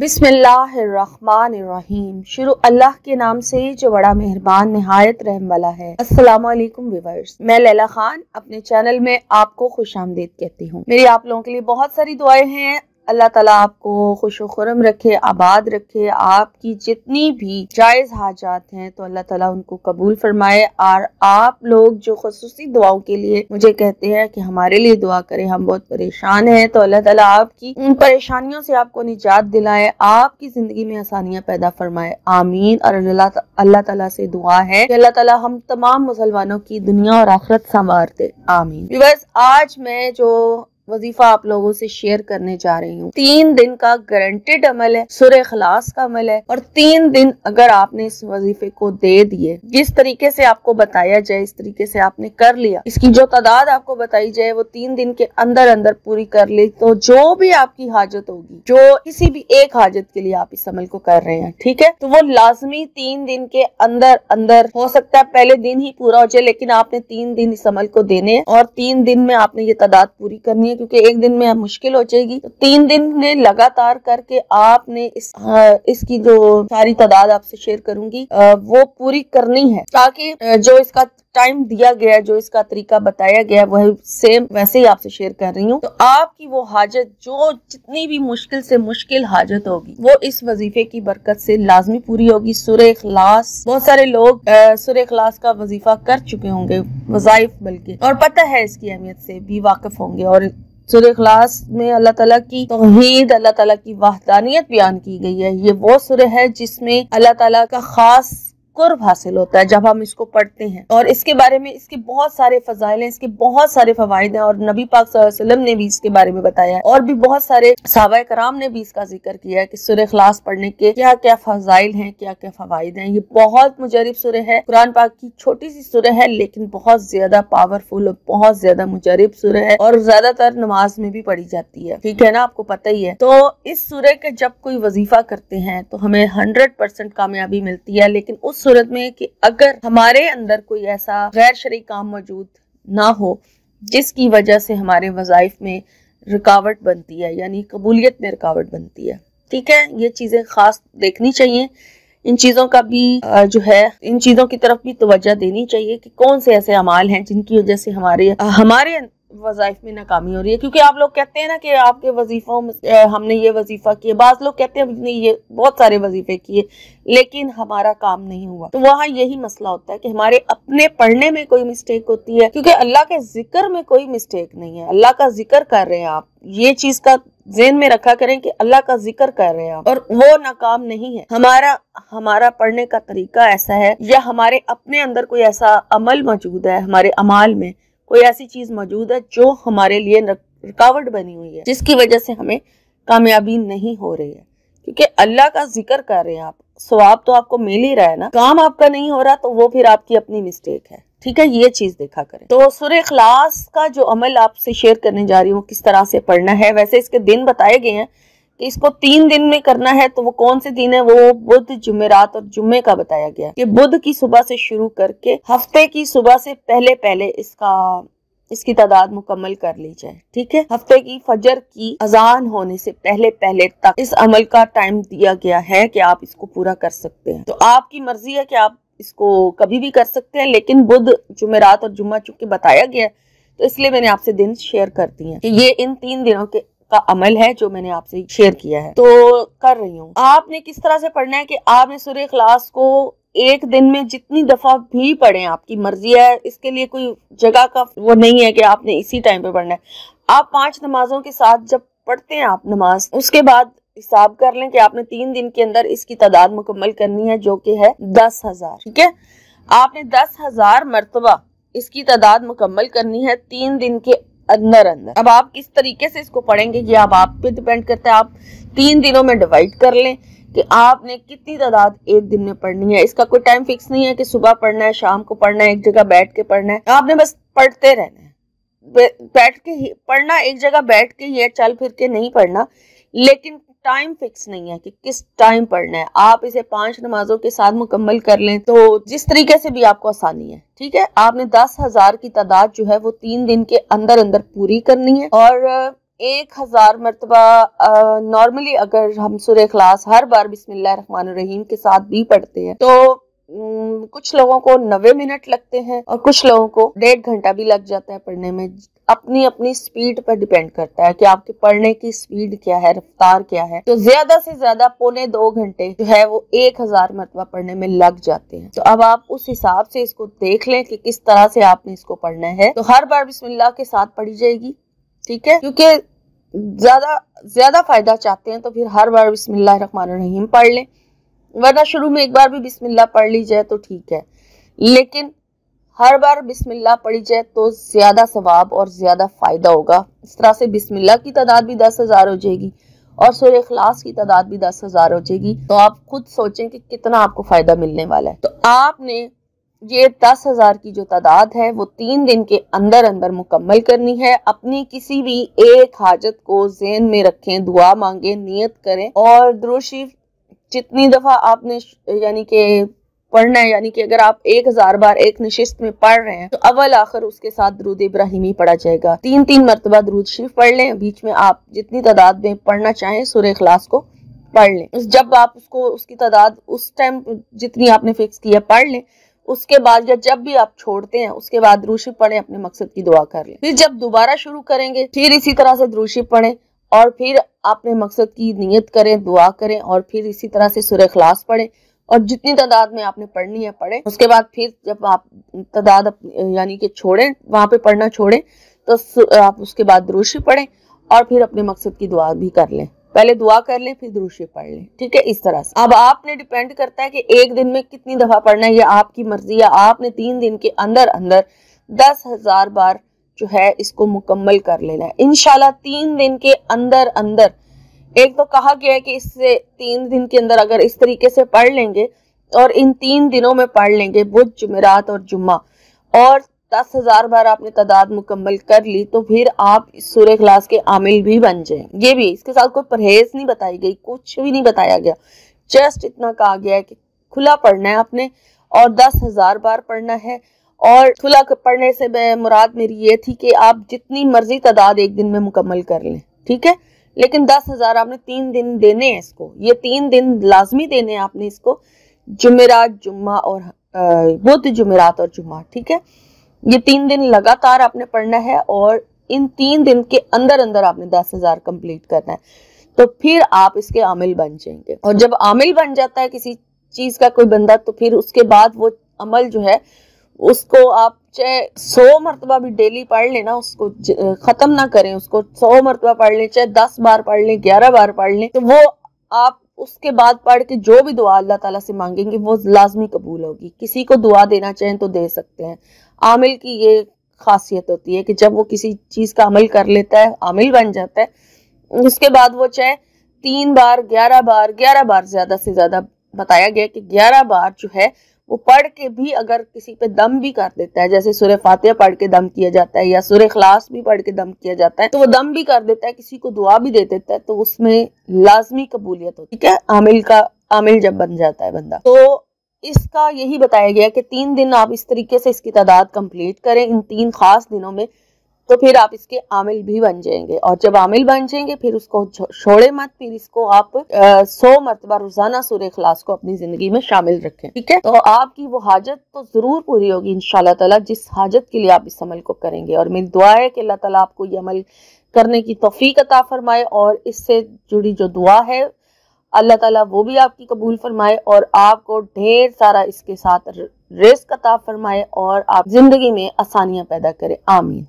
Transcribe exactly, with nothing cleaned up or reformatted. बिस्मिल्लाहिर्रहमानिर्रहीम। शुरू अल्लाह के नाम से जो बड़ा मेहरबान निहायत रहम वाला है। अस्सलाम वालेकुम व्यूअर्स, मैं लैला खान अपने चैनल में आपको खुशामदीद कहती हूँ। मेरी आप लोगों के लिए बहुत सारी दुआएं हैं। अल्लाह ताला आपको खुश व खुरम रखे, आबाद रखे। आपकी जितनी भी जायज़ हाजात हैं तो अल्लाह ताला उनको कबूल फरमाए। और आप लोग जो खसूसी दुआओं के लिए मुझे कहते हैं कि हमारे लिए दुआ करें, हम बहुत परेशान हैं, तो अल्लाह ताला आपकी उन परेशानियों से आपको निजात दिलाए, आपकी ज़िंदगी में आसानियाँ पैदा फरमाए। आमीन। और अल्लाह अल्लाह ताला से दुआ है कि अल्लाह ताला हम तमाम मुसलमानों की दुनिया और आखिरत संवार दे। आमीन। व्यूअर्स, आज मैं जो वजीफा आप लोगों से शेयर करने जा रही हूँ, तीन दिन का गारंटेड अमल है, सूरह इखलास का अमल है। और तीन दिन अगर आपने इस वजीफे को दे दिए, जिस तरीके से आपको बताया जाए, इस तरीके से आपने कर लिया, इसकी जो तादाद आपको बताई जाए वो तीन दिन के अंदर अंदर पूरी कर ली, तो जो भी आपकी हाजत होगी, जो किसी भी एक हाजत के लिए आप इस अमल को कर रहे हैं, ठीक है, तो वो लाजमी तीन दिन के अंदर अंदर, हो सकता है पहले दिन ही पूरा हो जाए, लेकिन आपने तीन दिन इस अमल को देने हैं और तीन दिन में आपने ये तादाद पूरी करनी है, क्योंकि एक दिन में मुश्किल हो जाएगी। तो तीन दिन में लगातार करके आपने इस आ, इसकी जो सारी तादाद आपसे शेयर करूंगी आ, वो पूरी करनी है, ताकि जो इसका टाइम दिया गया है, जो इसका तरीका बताया गया है, वह सेम वैसे ही आपसे शेयर कर रही हूँ। तो आपकी वो हाजत, जो जितनी भी मुश्किल से मुश्किल हाजत होगी, वो इस वजीफे की बरकत से लाजमी पूरी होगी। सूरह इखलास, बहुत सारे लोग सूरह इखलास का वजीफा कर चुके होंगे, वज़ाइफ बल्कि, और पता है इसकी अहमियत से भी वाकिफ होंगे। और सूरह इखलास में अल्लाह ताला की तौहीद, अल्लाह ताला की वहदानियत बयान की गई है। ये वो सूरह है जिसमें अल्लाह ताला का खास कुर्ब हासिल होता है जब हम इसको पढ़ते हैं। और इसके बारे में, इसके बहुत सारे फजाइल हैं, इसके बहुत सारे फवायद हैं, और नबी पाक सल्लल्लाहु अलैहि वसल्लम ने भी इसके बारे में बताया है, और भी बहुत सारे सहाबाए कराम ने भी इसका जिक्र किया है कि सूरह इखलास पढ़ने के क्या क्या फजाइल हैं, क्या क्या फवायद हैं। ये बहुत मुजरिब सूरह है, कुरान पाक की छोटी सी सूरह है, लेकिन बहुत ज्यादा पावरफुल और बहुत ज्यादा मुजरिब सूरह है, और ज्यादातर नमाज में भी पढ़ी जाती है, ठीक है ना, आपको पता ही है। तो इस सूरह के जब कोई वजीफा करते हैं तो हमें हंड्रेड परसेंट कामयाबी मिलती है, लेकिन उस सूरत में कि अगर हमारे अंदर कोई ऐसा गैर शरई काम मौजूद ना हो जिसकी वजह से हमारे वज़ाइफ में रुकावट बनती है, यानी कबूलियत में रुकावट बनती है, ठीक है। ये चीज़ें ख़ास देखनी चाहिए, इन चीज़ों का भी जो है, इन चीज़ों की तरफ भी तवज्जो देनी चाहिए कि कौन से ऐसे अमाल हैं जिनकी वजह से हमारे हमारे वज़ाइफ में नाकामी हो रही है। क्योंकि आप लोग कहते हैं ना कि आपके वजीफों में हमने ये वजीफा किए, बाज लोग कहते हैं हमने ये बहुत सारे वजीफे किए लेकिन हमारा काम नहीं हुआ, तो वहाँ यही मसला होता है कि हमारे अपने पढ़ने में कोई मिस्टेक होती है, क्योंकि अल्लाह के जिक्र में कोई मिस्टेक नहीं है। अल्लाह का जिक्र कर रहे हैं आप, ये चीज़ का ज़हन में रखा करें कि अल्लाह का जिक्र कर रहे हैं आप, और वो नाकाम नहीं है। हमारा हमारा पढ़ने का तरीका ऐसा है, या हमारे अपने अंदर कोई ऐसा अमल मौजूद है, हमारे अमाल में कोई ऐसी चीज मौजूद है जो हमारे लिए रुकावट बनी हुई है, जिसकी वजह से हमें कामयाबी नहीं हो रही है। क्योंकि अल्लाह का जिक्र कर रहे हैं आप, सवाब तो आपको मिल ही रहा है ना, काम आपका नहीं हो रहा, तो वो फिर आपकी अपनी मिस्टेक है, ठीक है, ये चीज देखा करें। तो सूरह इखलास का जो अमल आपसे शेयर करने जा रही हूँ, किस तरह से पढ़ना है, वैसे इसके दिन बताए गए हैं कि इसको तीन दिन में करना है, तो वो कौन से दिन है, वो बुध, जुमेरात और जुम्मे का बताया गया कि बुध की सुबह से शुरू करके हफ्ते की सुबह से पहले पहले इसका इसकी तादाद मुकम्मल कर ली जाए, ठीक है। हफ्ते की फजर की अजान होने से पहले पहले तक इस अमल का टाइम दिया गया है कि आप इसको पूरा कर सकते हैं। तो आपकी मर्जी है कि आप इसको कभी भी कर सकते हैं, लेकिन बुध, जुमेरात और जुम्मा चूंकि बताया गया है, तो इसलिए मैंने आपसे दिन शेयर कर दिए कि ये इन तीन दिनों के का अमल है जो मैंने आपसे शेयर किया है। तो कर रही हूँ, आपने किस तरह से पढ़ना है कि आपने सूरह इखलास को एक दिन में जितनी दफा भी पढ़े, आपकी मर्जी है, इसके लिए कोई जगह का वो नहीं है कि आपने इसी टाइम पे पढ़ना है। आप पांच नमाजों के साथ जब पढ़ते हैं आप नमाज, उसके बाद हिसाब कर लें कि आपने तीन दिन के अंदर इसकी तादाद मुकम्मल करनी है, जो कि है दस हजार, ठीक है। आपने दस हजार मरतबा इसकी तादाद मुकम्मल करनी है तीन दिन के अंदर अंदर। अब आप किस तरीके से इसको पढ़ेंगे ये अब आप पे डिपेंड करता है। आप तीन दिनों में डिवाइड कर लें कि आपने कितनी तादाद एक दिन में पढ़नी है। इसका कोई टाइम फिक्स नहीं है कि सुबह पढ़ना है, शाम को पढ़ना है, एक जगह बैठ के पढ़ना है, आपने बस पढ़ते रहना है। बैठ के ही पढ़ना, एक जगह बैठ के ही चल फिर के नहीं पढ़ना, लेकिन टाइम फिक्स नहीं है कि किस टाइम पढ़ना है। आप इसे पांच नमाजों के साथ मुकम्मल कर लें, तो जिस तरीके से भी आपको आसानी है, ठीक है। आपने दस हजार की तादाद जो है वो तीन दिन के अंदर अंदर पूरी करनी है, और एक हज़ार मरतबा। नॉर्मली अगर हम सूरह इखलास हर बार बिस्मिल्लाह रहमान रहीम के साथ भी पढ़ते हैं तो न, कुछ लोगों को नब्बे मिनट लगते हैं और कुछ लोगों को डेढ़ घंटा भी लग जाता है पढ़ने में। अपनी अपनी स्पीड पर डिपेंड करता है कि आपके पढ़ने की स्पीड क्या है, रफ्तार क्या है। तो ज्यादा से ज्यादा पौने दो घंटे जो है वो एक हजार मरतबा पढ़ने में लग जाते हैं। तो अब आप उस हिसाब से इसको देख लें कि किस तरह से आपने इसको पढ़ना है। तो हर बार बिस्मिल्लाह के साथ पढ़ी जाएगी, ठीक है, क्योंकि ज्यादा ज्यादा फायदा चाहते हैं तो फिर हर बार बिस्मिल्लाह रहमान रहीम पढ़ लें, वरना शुरू में एक बार भी बिस्मिल्लाह पढ़ ली जाए तो ठीक है, लेकिन हर बार बिस्मिल्लाह पढ़ी जाए तो ज्यादा सवाब और ज्यादा फायदा होगा। इस तरह से बिस्मिल्लाह की तादाद भी दस हजार हो जाएगी और सूरह इखलास की तादाद भी दस हजार हो जाएगी। तो आप खुद सोचें कि कितना आपको फायदा मिलने वाला है। तो आपने ये दस हजार की जो तादाद है वो तीन दिन के अंदर अंदर मुकम्मल करनी है। अपनी किसी भी एक हाजत को ज़हन में रखें, दुआ मांगे, नियत करें और दुरूद शरीफ जितनी दफा आपने यानी कि पढ़ना है, यानी कि अगर आप एक हजार बार एक नशिस्त में पढ़ रहे हैं तो अव्वल आखिर उसके साथ दुरूद इब्राहिमी पढ़ा जाएगा। तीन तीन मरतबा दुरूद शरीफ पढ़ लें, बीच में आप जितनी तादाद में पढ़ना चाहें सूरह इखलास को पढ़ लें। जब आप उसको उसकी तादाद उस टाइम जितनी आपने फिक्स किया पढ़ लें, उसके बाद या जब भी आप छोड़ते हैं उसके बाद दुरूद शरीफ पढ़ें, अपने मकसद की दुआ कर लें। फिर जब दोबारा शुरू करेंगे फिर इसी तरह से दुरूद शरीफ पढ़ें और फिर अपने मकसद की नियत करें, दुआ करें और फिर इसी तरह से सूरह इखलास पढ़ें और जितनी तादाद में आपने पढ़नी है पढ़ें। उसके बाद फिर जब आप तादाद यानी कि छोड़ें, वहाँ पे पढ़ना छोड़ें, तो आप उसके बाद दुरूद शरीफ पढ़ें और फिर अपने मकसद की दुआ भी कर लें। पहले दुआ कर लें फिर दुरूद शरीफ पढ़ लें, ठीक है, इस तरह से। अब आपने डिपेंड करता है कि एक दिन में कितनी दफ़ा पढ़ना है, ये आपकी मर्जी है। आपने तीन दिन के अंदर अंदर दस हजार बार जो है इसको मुकम्मल कर लेना है इंशाल्लाह। तीन दिन के अंदर अंदर, एक तो कहा गया है कि इससे तीन दिन के अंदर अगर इस तरीके से पढ़ लेंगे और इन तीन दिनों में पढ़ लेंगे बुध, जुमेरात और जुम्मा, और दस हजार बार आपने तादाद मुकम्मल कर ली तो फिर आप सूरह इखलास के आमिल भी बन जाएं। ये भी इसके साथ कोई परहेज नहीं बताई गई, कुछ भी नहीं बताया गया, जस्ट इतना कहा गया है कि खुला पढ़ना है आपने और दस हजार बार पढ़ना है। और खुला पढ़ने से मैं मुराद मेरी ये थी कि आप जितनी मर्जी तादाद एक दिन में मुकम्मल कर लें, ठीक है, लेकिन दस हजार आपने तीन दिन देने हैं इसको। ये तीन दिन लाजमी देने हैं आपने इसको, जुमेरात, जुम्मा और बुध, जुमेरात और जुम्मा, ठीक है। ये तीन दिन लगातार आपने पढ़ना है और इन तीन दिन के अंदर अंदर आपने दस हजार कम्प्लीट करना है, तो फिर आप इसके आमिल बन जाएंगे। और जब आमिल बन जाता है किसी चीज का कोई बंदा तो फिर उसके बाद वो अमल जो है उसको आप चाहे सौ मरतबा भी डेली पढ़ लेना, उसको ख़त्म ना करें, उसको सौ मरतबा पढ़ लें, चाहे दस बार पढ़ लें, ग्यारह बार पढ़ लें, तो वो आप उसके बाद पढ़ के जो भी दुआ अल्लाह ताला से मांगेंगे वो लाजमी कबूल होगी। किसी को दुआ देना चाहें तो दे सकते हैं। आमिल की ये खासियत होती है कि जब वो किसी चीज़ का अमल कर लेता है, आमिल बन जाता है, उसके बाद वो चाहे तीन बार, ग्यारह बार, ग्यारह बार ज़्यादा से ज़्यादा बताया गया कि ग्यारह बार जो है वो पढ़ के भी अगर किसी पे दम भी कर देता है, जैसे सूरह फातिहा पढ़ के दम किया जाता है या सूरह इखलास भी पढ़ के दम किया जाता है, तो वो दम भी कर देता है, किसी को दुआ भी दे देता है, तो उसमें लाजमी कबूलियत होती है, ठीक है, आमिल का आमिल जब बन जाता है बंदा। तो इसका यही बताया गया कि तीन दिन आप इस तरीके से इसकी तादाद कंप्लीट करें इन तीन खास दिनों में, तो फिर आप इसके आमिल भी बन जाएंगे। और जब आमिल बन जाएंगे फिर उसको छोड़े मत, फिर इसको आप आ, सौ मरतबा रोजाना सूरह इखलास को अपनी जिंदगी में शामिल रखें, ठीक है। तो आपकी वो हाजत तो जरूर पूरी होगी इंशाल्लाह ताला, जिस हाजत के लिए आप इस अमल को करेंगे। और मेरी दुआ है कि अल्लाह ताला आपको ये अमल करने की तौफीक अता फरमाए और इससे जुड़ी जो दुआ है अल्लाह ताला वो भी आपकी कबूल फरमाए और आपको ढेर सारा इसके साथ रिस्क अता फरमाए और आप जिंदगी में आसानियाँ पैदा करें। आमीन।